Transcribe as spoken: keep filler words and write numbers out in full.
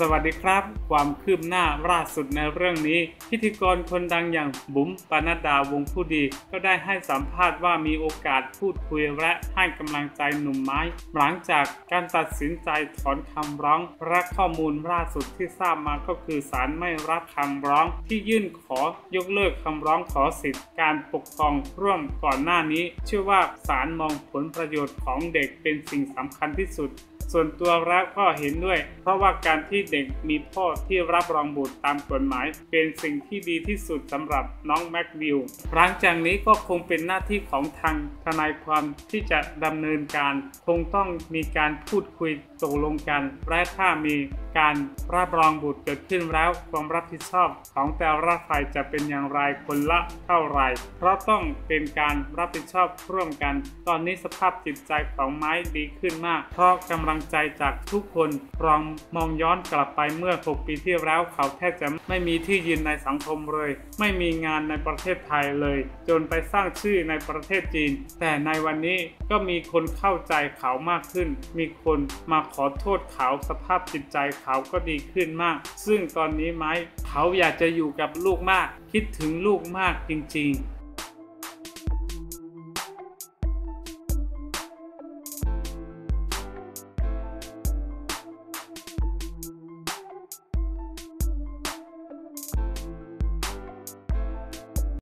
สวัสดีครับความคืบหน้าล่าสุดในเรื่องนี้พิธีกรคนดังอย่างบุ๋มปนัดดาวงผู้ดีก็ได้ให้สัมภาษณ์ว่ามีโอกาสพูดคุยและให้กำลังใจหนุ่มไม้หลังจากการตัดสินใจถอนคำร้องและข้อมูลล่าสุดที่ทราบมาก็คือศาลไม่รับคำร้องที่ยื่นขอยกเลิกคำร้องขอสิทธิการปกครองร่วมก่อนหน้านี้เชื่อว่าศาลมองผลประโยชน์ของเด็กเป็นสิ่งสำคัญที่สุดส่วนตัวแล้วก็เห็นด้วยเพราะว่าการที่เด็กมีพ่อที่รับรองบุตรตามกฎหมายเป็นสิ่งที่ดีที่สุดสำหรับน้องแม็กวิลหลังจากนี้ก็คงเป็นหน้าที่ของทางทนายความที่จะดำเนินการคงต้องมีการพูดคุยตกลงกันและถ้ามีการรับรองบุตรเกิดขึ้นแล้วความรับผิดชอบของแต่ละฝ่ายจะเป็นอย่างไรคนละเท่าไหร่เพราะต้องเป็นการรับผิดชอบร่วมกันตอนนี้สภาพจิตใจของไม้ดีขึ้นมากเพราะกำลังใจจากทุกคนลองมองย้อนกลับไปเมื่อหกปีที่แล้วเขาแทบจะไม่มีที่ยืนในสังคมเลยไม่มีงานในประเทศไทยเลยจนไปสร้างชื่อในประเทศจีนแต่ในวันนี้ก็มีคนเข้าใจเขามากขึ้นมีคนมาขอโทษเขาสภาพจิตใจเขาก็ดีขึ้นมากซึ่งตอนนี้ไม้เขาอยากจะอยู่กับลูกมากคิดถึงลูกมากจริงๆ